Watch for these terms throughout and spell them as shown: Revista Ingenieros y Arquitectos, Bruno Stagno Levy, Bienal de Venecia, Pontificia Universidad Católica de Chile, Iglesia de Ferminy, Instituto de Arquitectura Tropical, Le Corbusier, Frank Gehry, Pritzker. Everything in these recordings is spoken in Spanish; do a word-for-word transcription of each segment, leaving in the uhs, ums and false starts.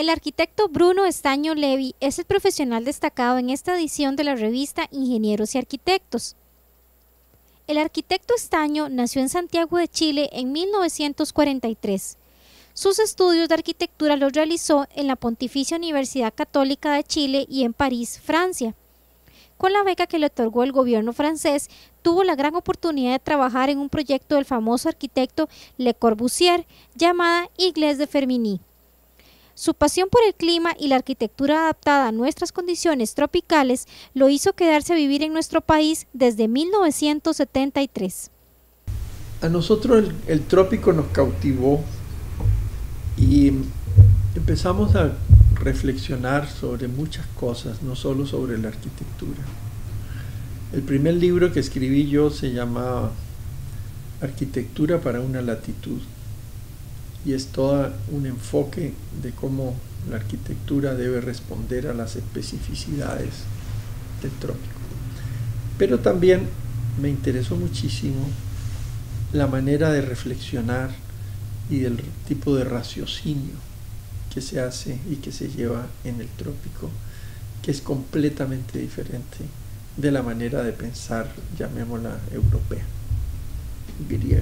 El arquitecto Bruno Stagno Levy es el profesional destacado en esta edición de la revista Ingenieros y Arquitectos. El arquitecto Stagno nació en Santiago de Chile en mil novecientos cuarenta y tres. Sus estudios de arquitectura los realizó en la Pontificia Universidad Católica de Chile y en París, Francia. Con la beca que le otorgó el gobierno francés, tuvo la gran oportunidad de trabajar en un proyecto del famoso arquitecto Le Corbusier, llamada Iglesia de Ferminy. Su pasión por el clima y la arquitectura adaptada a nuestras condiciones tropicales lo hizo quedarse a vivir en nuestro país desde mil novecientos setenta y tres. A nosotros el, el trópico nos cautivó y empezamos a reflexionar sobre muchas cosas, no solo sobre la arquitectura. El primer libro que escribí yo se llamaba Arquitectura para una latitud, y es todo un enfoque de cómo la arquitectura debe responder a las especificidades del trópico. Pero también me interesó muchísimo la manera de reflexionar y el tipo de raciocinio que se hace y que se lleva en el trópico, que es completamente diferente de la manera de pensar, llamémosla europea, griega.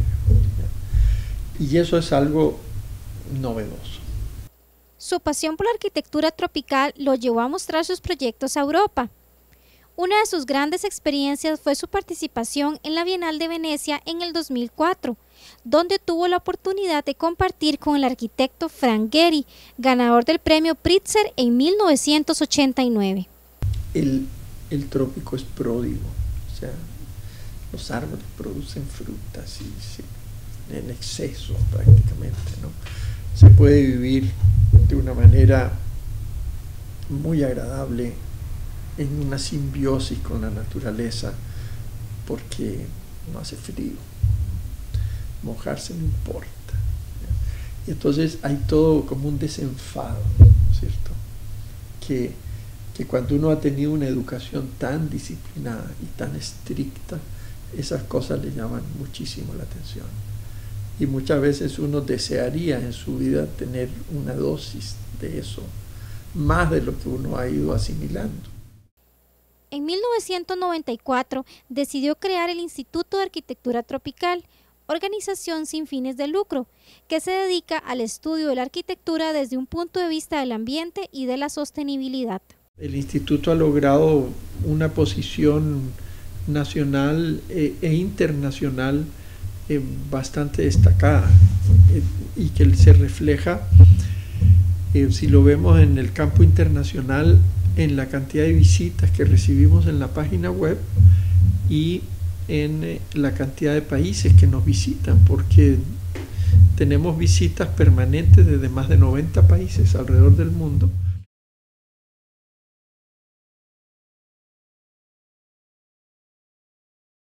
Y eso es algo novedoso. Su pasión por la arquitectura tropical lo llevó a mostrar sus proyectos a Europa. Una de sus grandes experiencias fue su participación en la Bienal de Venecia en el dos mil cuatro, donde tuvo la oportunidad de compartir con el arquitecto Frank Gehry, ganador del premio Pritzker en mil novecientos ochenta y nueve. El, el trópico es pródigo, o sea, los árboles producen frutas y se en exceso prácticamente, ¿no? Se puede vivir de una manera muy agradable en una simbiosis con la naturaleza porque no hace frío, mojarse no importa, y entonces hay todo como un desenfado, ¿cierto? Que, que cuando uno ha tenido una educación tan disciplinada y tan estricta, esas cosas le llaman muchísimo la atención. Y muchas veces uno desearía en su vida tener una dosis de eso, más de lo que uno ha ido asimilando. En mil novecientos noventa y cuatro decidió crear el Instituto de Arquitectura Tropical, organización sin fines de lucro, que se dedica al estudio de la arquitectura desde un punto de vista del ambiente y de la sostenibilidad. El instituto ha logrado una posición nacional e, e internacional bastante destacada y que se refleja, eh, si lo vemos en el campo internacional, en la cantidad de visitas que recibimos en la página web y en eh, la cantidad de países que nos visitan, porque tenemos visitas permanentes desde más de noventa países alrededor del mundo.